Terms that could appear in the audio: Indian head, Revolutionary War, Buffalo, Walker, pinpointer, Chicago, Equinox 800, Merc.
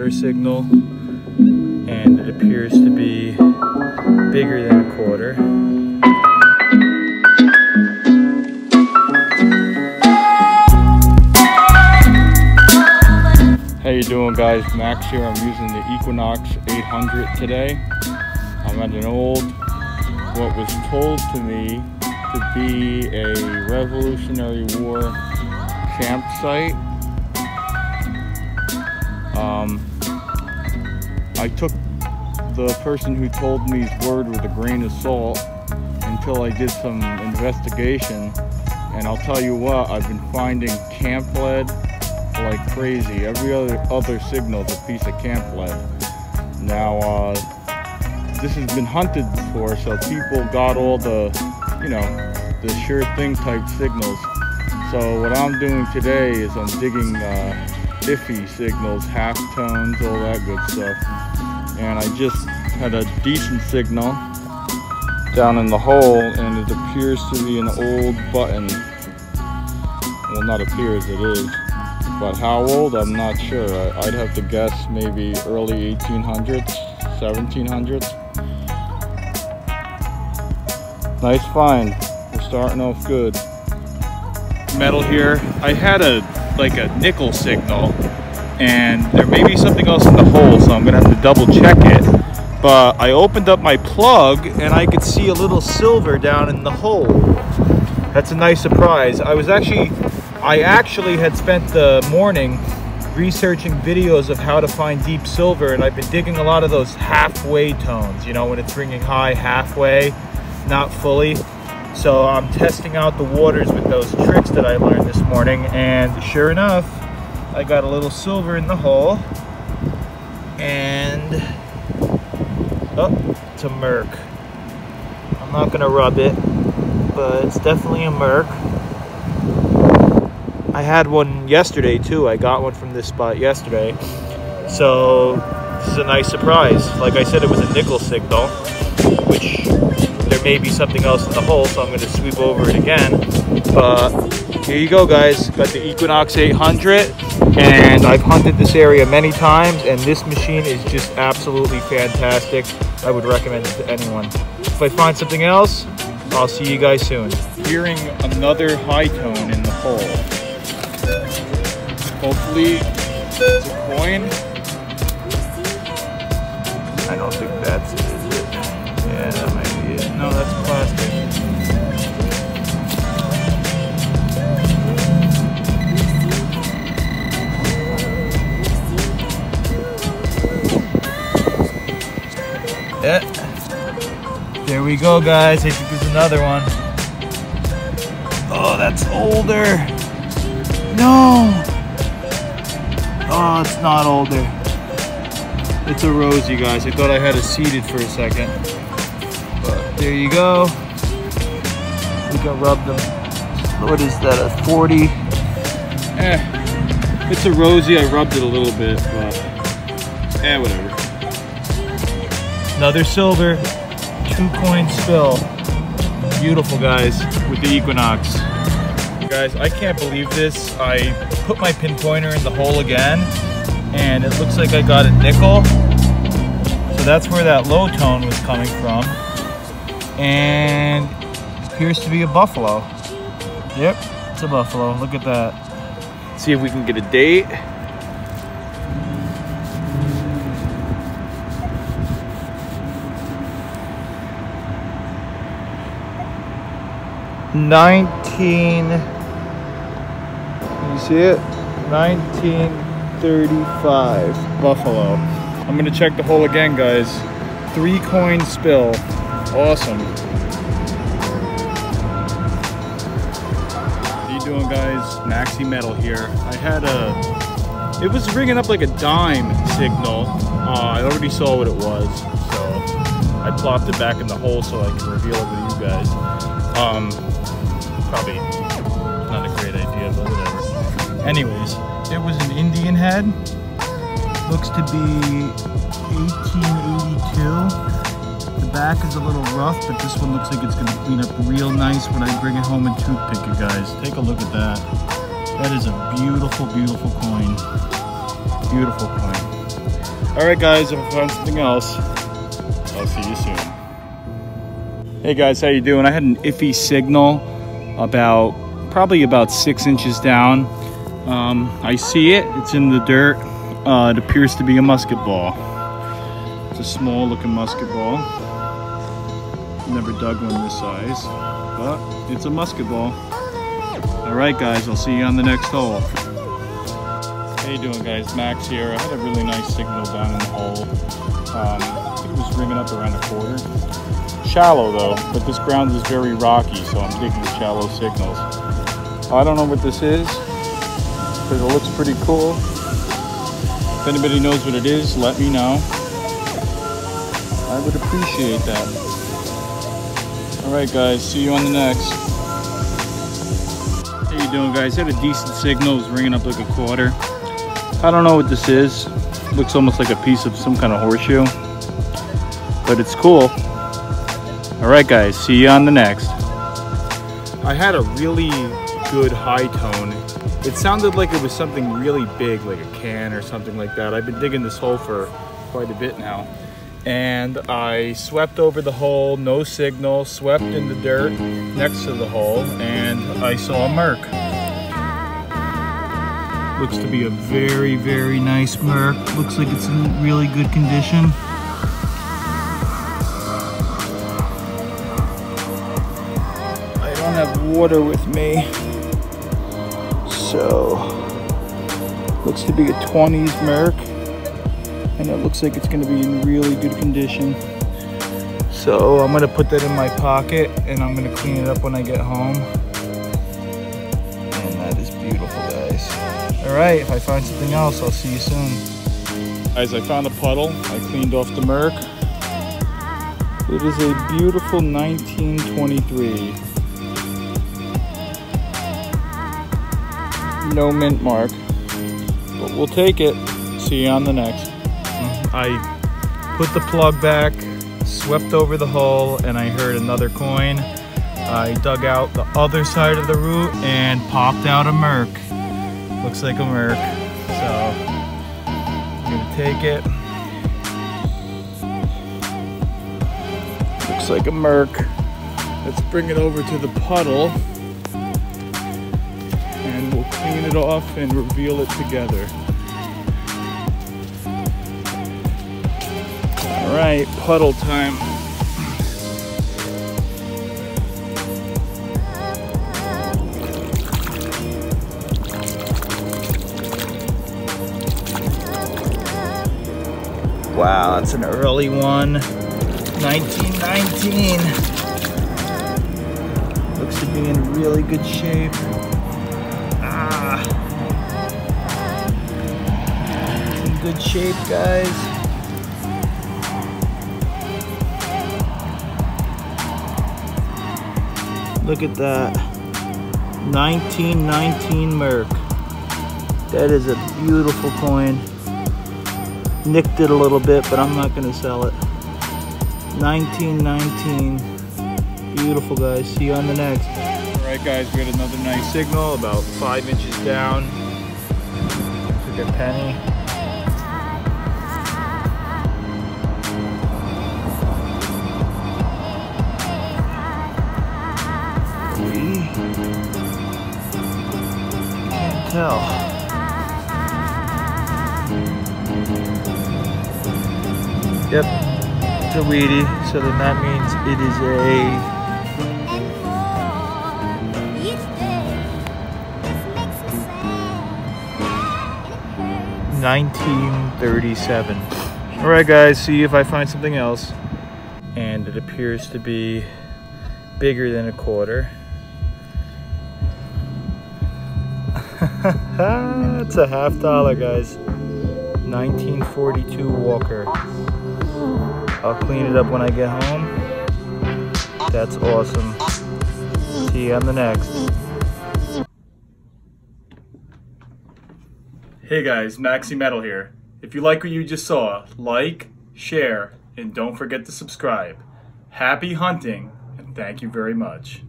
Their signal, and it appears to be bigger than a quarter. How you doing, guys? Max here. I'm using the Equinox 800 today. I'm at an old, what was told to me to be a Revolutionary War campsite. I took the person who told me's word with a grain of salt until I did some investigation, and I'll tell you what, I've been finding camp lead like crazy. Every other signal is a piece of camp lead. Now, this has been hunted before, so people got all the, you know, the sure thing type signals. So what I'm doing today is I'm digging iffy signals, half tones, all that good stuff. And I just had a decent signal down in the hole, and it appears to be an old button. Well, not appears, it is. But how old, I'm not sure. I'd have to guess maybe early 1800s, 1700s. Nice find. We're starting off good. Metal here. I had like a nickel signal, and there may be something else in the hole, so I'm gonna have to double check it. But I opened up my plug and I could see a little silver down in the hole. That's a nice surprise. I actually had spent the morning researching videos of how to find deep silver, and I've been digging a lot of those halfway tones, you know, when it's ringing high, halfway, not fully. So I'm testing out the waters with those tricks that I learned this morning, and sure enough, I got a little silver in the hole, and oh, it's a merc. I'm not gonna rub it, but it's definitely a merc. I had one yesterday too. I got one from this spot yesterday, so this is a nice surprise. Like I said, it was a nickel signal, which there may be something else in the hole, so I'm going to sweep over it again. But here you go, guys. Got the Equinox 800, and I've hunted this area many times, and this machine is just absolutely fantastic. I would recommend it to anyone. If I find something else, I'll see you guys soon. Hearing another high tone in the hole. Hopefully it's a coin. I don't think that's it, is it? Yeah, that might. No, that's plastic. Yeah. There we go, guys. I think there's another one. Oh, that's older. No. Oh, it's not older. It's a rosy, guys. I thought I had it seeded for a second. There you go. We can rub them. What is that, a 40? Eh, it's a rosy. I rubbed it a little bit, but eh, whatever. Another silver, 2 coin spill. Beautiful, guys, with the Equinox. Guys, I can't believe this. I put my pinpointer in the hole again, and it looks like I got a nickel. So that's where that low tone was coming from. And appears to be a buffalo. Yep, it's a buffalo. Look at that. Let's see if we can get a date. Can you see it? 1935 buffalo. I'm gonna check the hole again, guys. 3 coin spill. Awesome. How you doing, guys? Maxi Metal here. I had it was ringing up like a dime signal. I already saw what it was, so I plopped it back in the hole so I can reveal it with you guys. Probably not a great idea, but whatever. Anyways, it was an Indian head. Looks to be 1882. The back is a little rough, but this one looks like it's going to clean up real nice when I bring it home and toothpick it, guys. Take a look at that. That is a beautiful, beautiful coin. Beautiful coin. Alright guys, if I find something else, I'll see you soon. Hey guys, how you doing? I had an iffy signal about 6 inches down. I see it, it's in the dirt. It appears to be a musket ball. It's a small looking musket ball. Never dug one this size, but it's a musket ball. Alright guys, I'll see you on the next hole. How you doing guys, Max here. I had a really nice signal down in the hole. I think it was ringing up around a quarter. Shallow though, but this ground is very rocky, so I'm taking the shallow signals. I don't know what this is, because it looks pretty cool. If anybody knows what it is, let me know. I would appreciate that. Alright guys, see you on the next. How you doing guys? I had a decent signal, it was ringing up like a quarter. I don't know what this is. It looks almost like a piece of some kind of horseshoe, but it's cool. All right guys, see you on the next. I had a really good high tone. It sounded like it was something really big, like a can or something like that. I've been digging this hole for quite a bit now. And I swept over the hole, no signal, swept in the dirt next to the hole, and I saw a merc. Looks to be a very, very nice merc. Looks like it's in really good condition. I don't have water with me. So, looks to be a 20s merc. And it looks like it's gonna be in really good condition. So I'm gonna put that in my pocket and I'm gonna clean it up when I get home. And that is beautiful, guys. Alright, if I find something else, I'll see you soon. Guys, I found a puddle. I cleaned off the merc. It is a beautiful 1923. No mint mark. But we'll take it. See you on the next. I put the plug back, swept over the hole, and I heard another coin. I dug out the other side of the root and popped out a merc. Looks like a merc, so I'm gonna take it. Looks like a merc. Let's bring it over to the puddle and we'll clean it off and reveal it together. All right, puddle time. Wow, that's an early one. 1919. Looks to be in really good shape. It's in good shape, guys. Look at that. 1919 merc. That is a beautiful coin. Nicked it a little bit, but I'm not gonna sell it. 1919. Beautiful, guys. See you on the next. All right, guys, we had another nice signal about 5 inches down. Took a penny. Can't tell. Yep, it's a weedy, so then that means it is a 1937. Alright guys, see if I find something else. And it appears to be bigger than a quarter. It's a $half, guys. 1942 Walker. I'll clean it up when I get home. That's awesome. See you on the next. Hey guys, Maxi Metal here. If you like what you just saw, like, share, and don't forget to subscribe. Happy hunting, and thank you very much.